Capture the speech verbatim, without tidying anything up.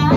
I